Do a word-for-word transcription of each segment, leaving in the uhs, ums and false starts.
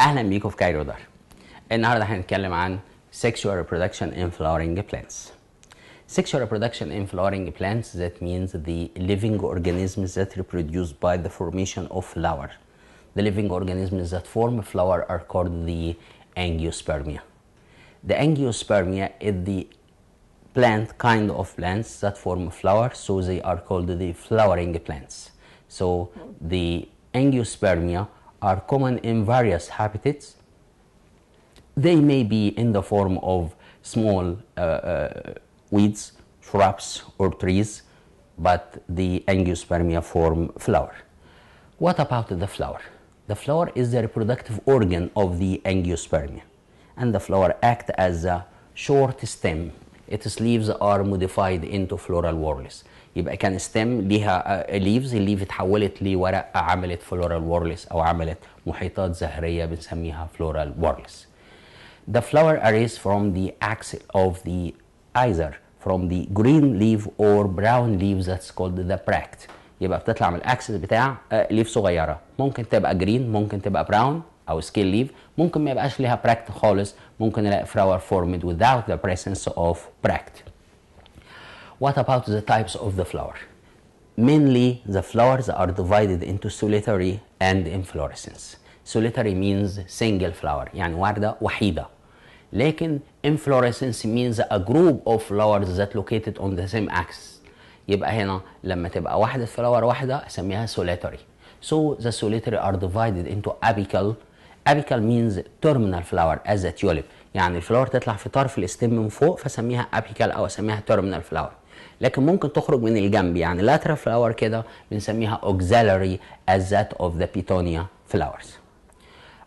اهلا بيكم في كايرو دار. النهارده هنتكلم عن sexual reproduction in flowering plants. Sexual reproduction in flowering plants, that means the living organisms that reproduce by the formation of flower. The living organisms that form flower are called the angiospermia. The angiospermia is the plant kind of plants that form flower, so they are called the flowering plants. So the angiospermia are common in various habitats. They may be in the form of small uh, uh, weeds, shrubs, or trees, but the angiospermia form flower. What about the flower? The flower is the reproductive organ of the angiospermia, and the flower acts as a short stem. Its leaves are modified into floral whorls. يبقى كان stem ليها leaves، الليف اتحولت لورقة عملت floral whorls أو عملت محيطات زهرية بنسميها floral whorls. The flower arrays from the axil of the either from the green leaf or brown leaves that's called the bract. يبقى بتطلع من الاكسس بتاع ليف صغيره، ممكن تبقى جرين، ممكن تبقى براون او سكيل ليف، ممكن ما يبقاش ليها براكت خالص، ممكن نلاقي flower formed without the presence of bract. What about the types of the flower? Mainly the flowers are divided into solitary and inflorescence. Solitary means single flower، يعني وردة وحيدة. لكن inflorescence means a group of flowers that located on the same axis. يبقى هنا لما تبقى واحدة فلاور واحدة اسميها solitary. So the solitary are divided into apical. Apical means terminal flower as a tulip. يعني الفلاور تطلع في طرف الاستم من فوق فسميها apical أو اسميها terminal flower. لكن ممكن تخرج من الجنب يعني lateral flower كده بنسميها auxiliary as that of the petunia flowers.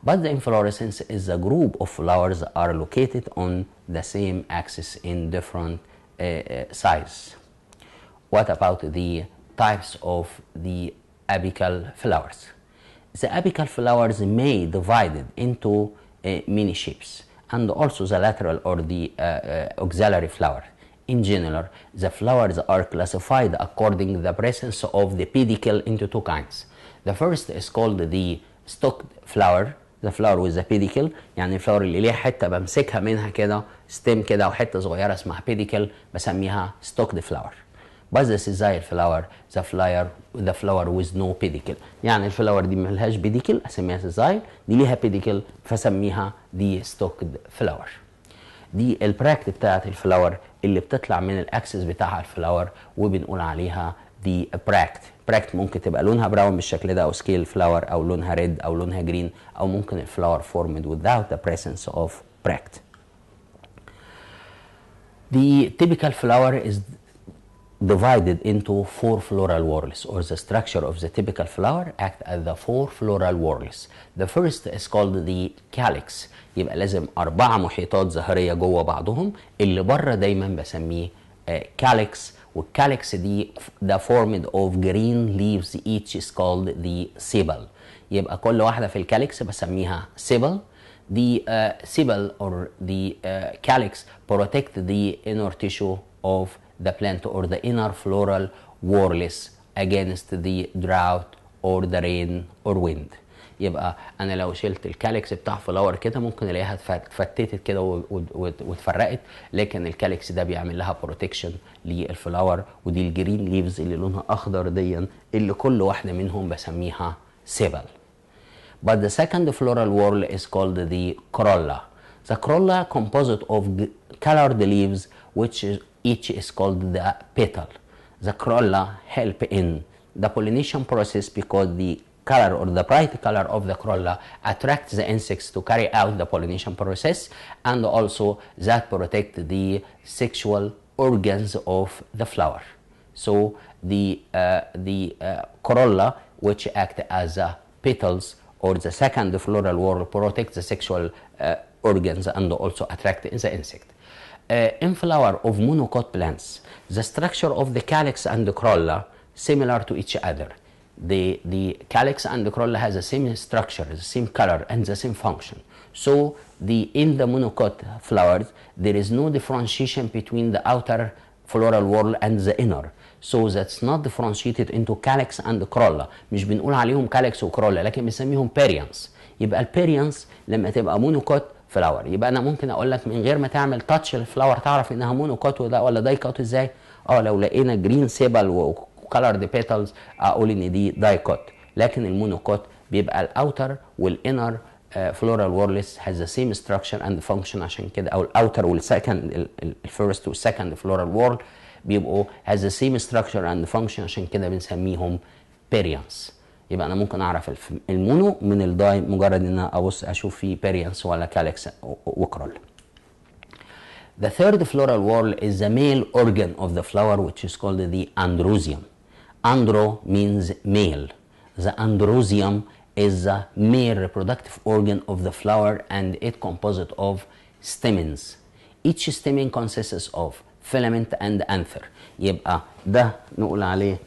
But the inflorescence is a group of flowers are located on the same axis in different uh, size. What about the types of the apical flowers? The apical flowers may be divided into uh, many shapes, and also the lateral or the uh, uh, auxiliary flower. In general, the flowers are classified according to the presence of the pedicle into two kinds. The first is called the stocked flower, the flower with the pedicle. يعني الفلاور اللي ليها حتة بمسكها منها كده stem كده أو حتة صغيرة اسمها pedicle بسميها stocked flower. But the sessile flower, the flower, the flower with no pedicle. يعني الفلاور دي ملهاش pedicle اسميها sessile، دي ليها pedicle فسميها the stocked flower. دي البراكت بتاعت الفلاور اللي بتطلع من الاكسس بتاعها الفلاور وبنقول عليها the bract. bract ممكن تبقى لونها براون بالشكل ده او scale flower او لونها red او لونها green او ممكن الفلاور formed without the presence of bract. The typical flower is divided into four floral whorls, or the structure of the typical flower act as the four floral whorls. The first is called the calyx. يبقى لازم أربعة محيطات زهرية جوه بعضهم، اللي بره دايما بسميه calyx، والcalyx دي the formed of green leaves each is called the sepal. يبقى كل واحدة في الكاليكس بسميها sepal. The sepal uh, or the uh, calyx protect the inner tissue of the plant or the inner floral whorls against the drought or the rain or wind. يبقى انا لو شلت الكاليكس بتاع فلاور كده ممكن الاقيها اتفتتت كده واتفرقت، لكن الكاليكس ده بيعمل لها بروتكشن للفلاور، ودي الجرين ليفز اللي لونها اخضر دي اللي كل واحده منهم بسميها سيبل. But the second floral whorl is called the corolla. The corolla composite of colored leaves which is each is called the petal. The corolla help in the pollination process because the color or the bright color of the corolla attracts the insects to carry out the pollination process, and also that protect the sexual organs of the flower. So the uh, the uh, corolla, which act as uh, petals or the second floral whorl, protect the sexual uh, organs and also attract the insect. Uh, in flower of monocot plants, the structure of the calyx and the corolla similar to each other. The the calyx and the corolla has the same structure, the same color, and the same function. So the in the monocot flowers there is no differentiation between the outer floral whorl and the inner, so that's not differentiated into calyx and corolla. مش بنقول عليهم calyx وكرولا لكن بنسميهم parents. يبقى البيريانس لما تبقى مونوكوت فلاور يبقى انا ممكن اقول لك من غير ما تعمل تاتش الفلاور تعرف انها مونوكوت ولا ولا دايكوت ازاي؟ اه لو لقينا جرين سيبل وكلرد بيتلز اقول ان دي دايكوت، لكن المونوكوت بيبقى الاوتر والانر فلورال وورلس هاز ذا سيم ستراكشر اند فانكشن، عشان كده او الاوتر والسكند الفيرست والسكند فلورال وورل بيبقوا هاز ذا سيم ستراكشر اند فانكشن، عشان كده بنسميهم بيريانس. يبقى انا ممكن اعرف المونو من الداي مجرد ان انا ابص اشوف فيه بيريانس ولا كاليكس وكرول. The third floral whorl is the male organ of the flower which is called the androsium. Andro means male. The androsium is the male reproductive organ of the flower and it composite of stamens. Each stamen consists of filament and anther. يبقى ده نقول عليه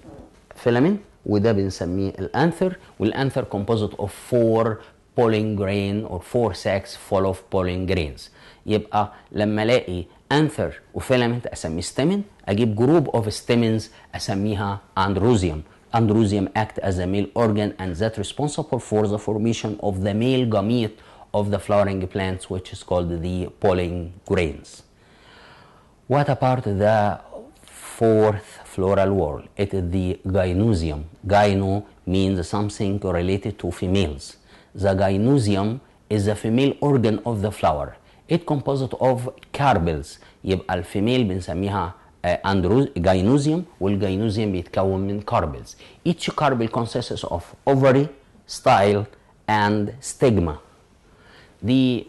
filament وده بنسميه الانثر، والانثر composite of four pollen grain or four sacs full of pollen grains. يبقى لما الاقي انثر وفيلامنت اسميه stamen، اجيب جروب of stamens اسميها androsium. Androsium act as a male organ and that responsible for the formation of the male gamete of the flowering plants which is called the pollen grains. What about the fourth floral whorl? It is the gynoecium. Gyno means something related to females. The gynoecium is the female organ of the flower. It composite of carpels. يبقى الفيميل بنسميها اندرو gynoecium والgynoecium بيتكون من carpels. Each carpel consists of ovary, style and stigma. The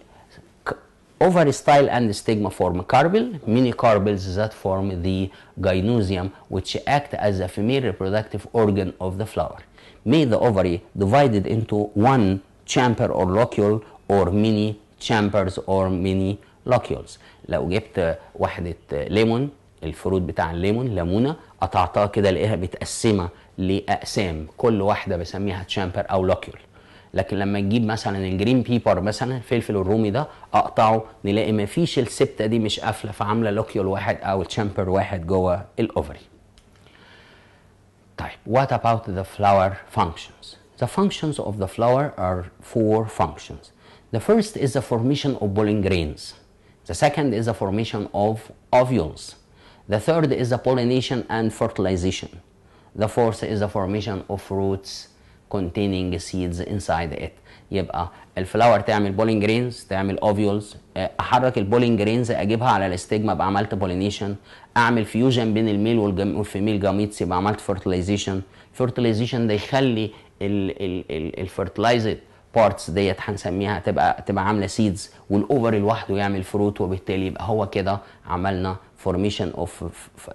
ovary, style and stigma form carpel, many carpels that form the gynoecium which act as a female reproductive organ of the flower. May the ovary divided into one chamber or locule or many chambers or many locules. لو جبت واحدة ليمون الفروت بتاع الليمون ليمونة قطعتها كده لقيها متقسمة لأقسام كل واحدة بسميها chamber أو locule. لكن لما تجيب مثلا الجرين بيبر مثلا الفلفل الرومي ده اقطعه نلاقي ما فيش السبته دي مش قافله فعامله لوكيول واحد او تشامبر واحد جوه الاوفري. طيب what about the flower functions? The functions of the flower are four functions. The first is the formation of pollen grains. The second is the formation of ovules. The third is the pollination and fertilization. The fourth is the formation of fruits containing seeds inside it. يبقى الفلاور تعمل بولين جرينز تعمل اوفيولز، احرك البولين جرينز اجيبها على الاستجما يبقى عملت بولينيشن، اعمل فيوجن بين الميل والفيميل جاميتس يبقى عملت فيرتلايزيشن. فيرتلايزيشن ده يخلي الفيرتلايزد بارتس ديت هنسميها تبقى تبقى عامله سيدز والاوفر لوحده يعمل فروت، وبالتالي يبقى هو كده عملنا فورميشن اوف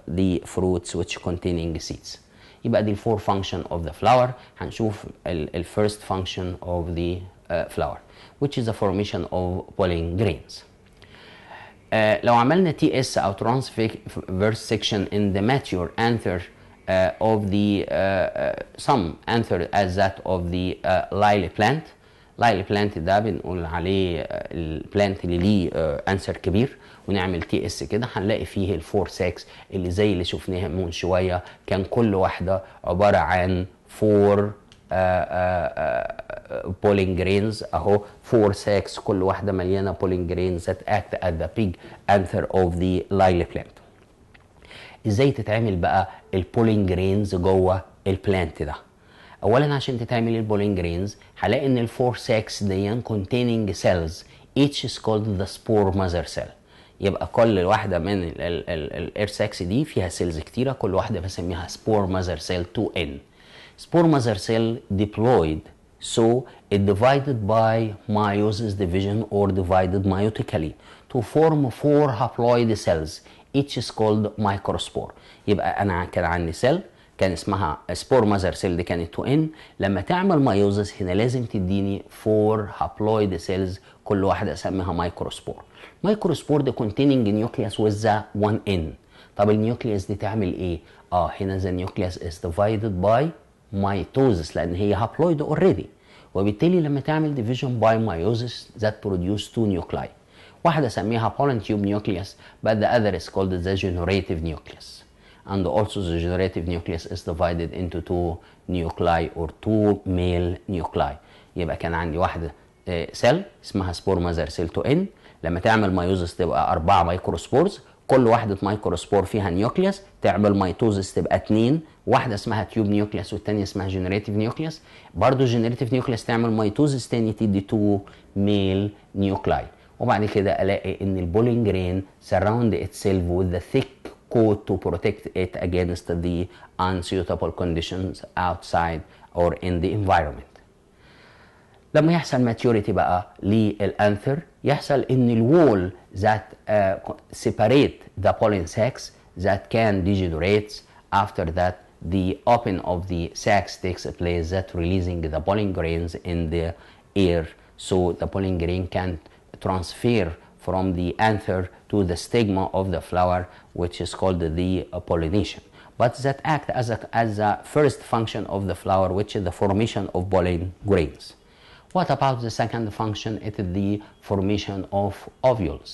ذا فروتس which containing seeds. يبقى دي الفور function of the flower. هنشوف ال first function of the uh, flower which is the formation of pollen grains. Uh, لو عملنا T S أو transverse section in the mature anther uh, of the uh, uh, some anther as that of the uh, lily plant. lily plant ده بنقول عليه البلانت اللي ليه انسر كبير ونعمل تي اس كده هنلاقي فيه الفور ساكس اللي زي اللي شفناها من شويه كان كل واحده عباره عن فور بولين جرينز اهو فور ساكس كل واحده مليانه بولين جرينز ذات اكت ات ذا بيج انثر اوف ذا ليلي بلانت. ازاي تتعمل بقى البولين جرينز جوه البلانت ده؟ اولا عشان تتعمل البولين جرينز هلاقي ان الفور ساكس ديان containing cells each is called the spore mother cell. يبقى كل واحده من الاير ساكس دي فيها سيلز كتيره كل واحده بسميها spore mother cell two N. spore mother cell deployed so it divided by meiosis division or divided meiotically to form four haploid cells each is called microspore. يبقى انا كان عندي سيل كان اسمها سبور ماذر سيل دي كانت تو ان لما تعمل مايوزس هنا لازم تديني فور هابلويد سيلز كل واحده اسميها مايكروسبور. مايكروسبور دي كونتيننج نيوكليوس ويز one ان. طب النيوكليوس دي تعمل ايه؟ اه هنا ذا نيوكليوس از ديفايدد باي مايتوزس لان هي هابلويد اوريدي وبالتالي لما تعمل division by meiosis that produce two nuclei. واحدة سميها pollen tube nucleus but the other is called the generative nucleus. And also the generative nucleus is divided into two nuclei or two male nuclei. يبقى كان عندي واحدة سيل اسمها spore mother cell two N. لما تعمل مايوزس تبقى أربعة مايكروسبورز، كل واحدة مايكروسبور فيها نيوكليس، تعمل مايتوزس تبقى اتنين، واحدة اسمها تيوب نيوكليس والتانية اسمها جنريتيف نيوكليس، برضه جنريتيف نيوكليس تعمل مايتوزس تاني تدي تو ميل نيوكلاي، وبعد كده ألاقي إن البولين جرين سراوند itself with the thick coat to protect it against the unsuitable conditions outside or in the environment. لما يحصل ماتيوريتي بقى للانثر يحصل ان الوول ذات سيباريت ذا pollen sacs that can degenerate after that the open of the sacs takes place that releasing the pollen grains in the air so the pollen grain can transfer from the anther to the stigma of the flower which is called the pollination but that act as a as a first function of the flower which is the formation of pollen grains. What about the second function? It is the formation of ovules.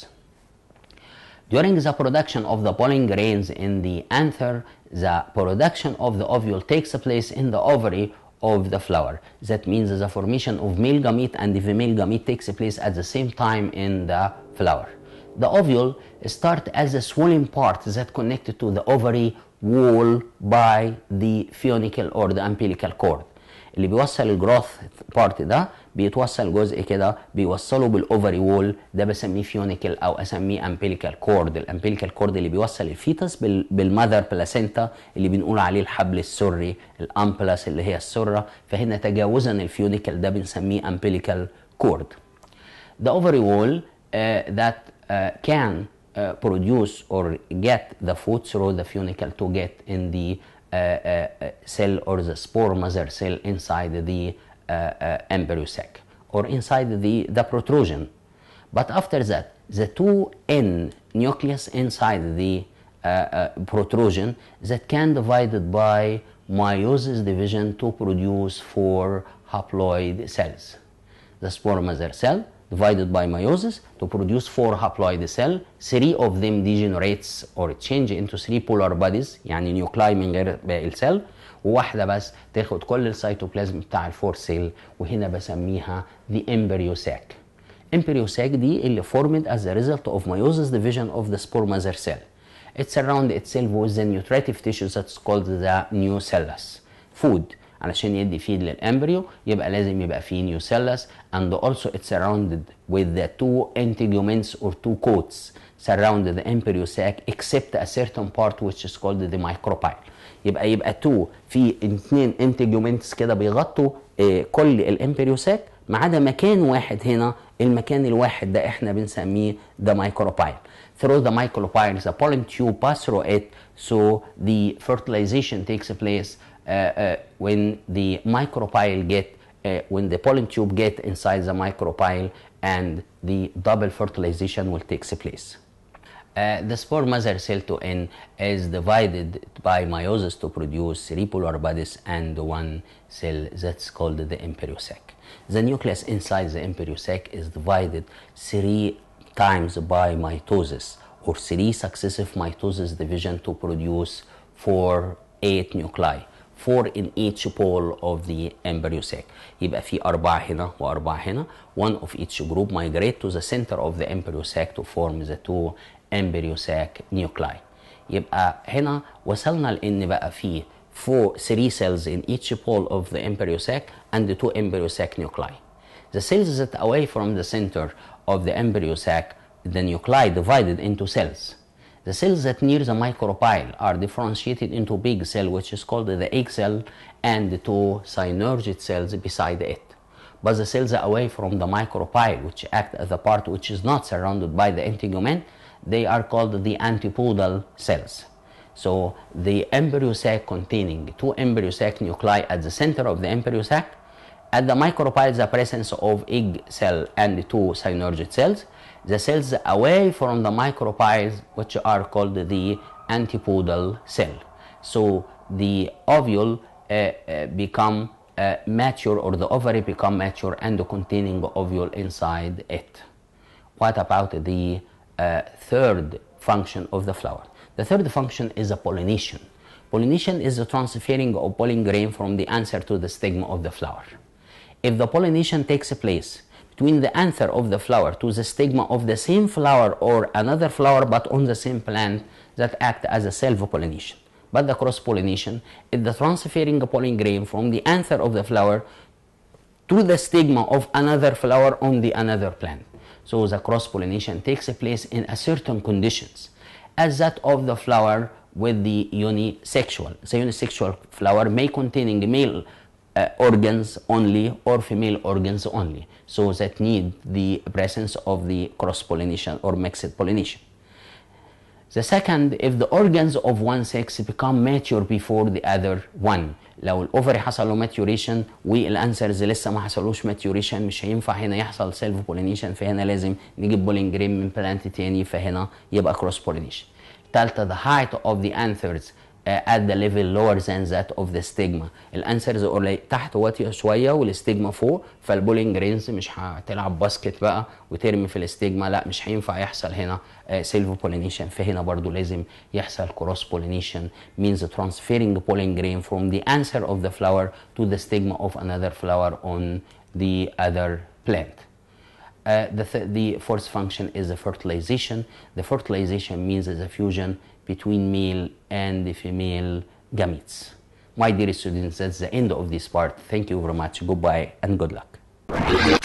During the production of the pollen grains in the anther, the production of the ovule takes place in the ovary of the flower. That means the formation of male gamete and the female gamete takes place at the same time in the flower. The ovule starts as a swollen part that connects to the ovary wall by the funicle or the umbilical cord. اللي بيوصل الجروث بارت ده بيتوصل جزء كده بيوصله بالاوفري وول ده بسميه فيونيكل او اسميه امبيليكال كورد، الامبيليكال كورد اللي بيوصل الفيتس بالمذر بلاسينتا اللي بنقول عليه الحبل السري الامبلاس اللي هي السره، فهنا تجاوزا الفيونيكل ده بنسميه امبيليكال كورد. The ovary wall uh, that uh, can uh, produce or get the food through the funicle to get in the Uh, uh, cell or the spore mother cell inside the uh, uh, embryo sac or inside the, the protrusion. But after that, the two N nucleus inside the uh, uh, protrusion that can divided by meiosis division to produce four haploid cells. The spore mother cell divided by meiosis to produce four haploid cell, three of them degenerates or change into three polar bodies يعني نيوكلاي من غير باقي السيل، وواحدة بس تاخد كل السيتوبلازم بتاع الفور سيل وهنا بسميها the embryo sac. Embryo sac دي اللي formed as a result of meiosis division of the spore mother cell. It surrounds itself with the nutritive tissue that's called the nucellus food. علشان يدي فيد للامبريو يبقى لازم يبقى فيه nucellus and also it's surrounded with the two integuments or two coats surrounded the embryo sac except a certain part which is called the micropyle. يبقى يبقى two في اتنين integuments كده بيغطوا اه كل الامبريو ساك ما عدا مكان واحد هنا، المكان الواحد ده احنا بنسميه the micropyle. Through the micropyle the pollen tube pass through it so the fertilization takes place. Uh, uh, when the micropyle get, uh, when the pollen tube get inside the micropyle and the double fertilization will take place. Uh, the spore mother cell two N is divided by meiosis to produce three polar bodies and one cell that's called the embryo sac. The nucleus inside the embryo sac is divided three times by mitosis or three successive mitosis division to produce four, eight nuclei. four in each pole of the embryo sac. يبقى في أربعة هنا وأربعة هنا. One of each group migrate to the center of the embryo sac to form the two embryo sac nuclei. يبقى هنا وصلنا لأن بقى في four three cells in each pole of the embryo sac and the two embryo sac nuclei. The cells that away from the center of the embryo sac, the nuclei divided into cells. The cells that near the micropyle are differentiated into big cell which is called the egg cell and the two synergid cells beside it. But the cells away from the micropyle which act as the part which is not surrounded by the integument, they are called the antipodal cells. So the embryo sac containing two embryo sac nuclei at the center of the embryo sac, at the micropyle the presence of egg cell and the two synergid cells. The cells away from the micropyle which are called the antipodal cell. So the ovule uh, uh, become uh, mature, or the ovary become mature and containing ovule inside it. What about the uh, third function of the flower? The third function is a pollination. Pollination is the transferring of pollen grain from the anther to the stigma of the flower. If the pollination takes place between the anther of the flower to the stigma of the same flower or another flower but on the same plant, that act as a self pollination. But the cross pollination is the transferring of pollen grain from the anther of the flower to the stigma of another flower on the another plant. So the cross pollination takes place in a certain conditions, as that of the flower with the unisexual. The unisexual flower may containing male uh, organs only or female organs only, so that need the presence of the cross pollination or mixed pollination. The second, if the organs of one sex become mature before the other one. لو الأوفري حصل له maturation والأنسرز لسه ما حصلوش maturation، مش هينفع هنا يحصل self pollination، فهنا لازم نجيب pollen grain من plant تاني، فهنا يبقى cross pollination. ثالثة، the height of the anthers uh, at the level lower than that of the stigma. الأنسرز تحت واطية شوية والستيجما فوق، فالبولينج رينز مش هتلعب باسكت بقى وترمي في الستيجما، لا مش هينفع يحصل هنا سيلف uh, بولينيشن، فهنا برضو لازم يحصل كروس بولينيشن means transferring pollen grain from the anther of the flower to the stigma of another flower on the other plant. Uh, the, th the fourth function is the fertilization. The fertilization means the fusion between male and the female gametes. My dear students, that's the end of this part. Thank you very much. Goodbye and good luck.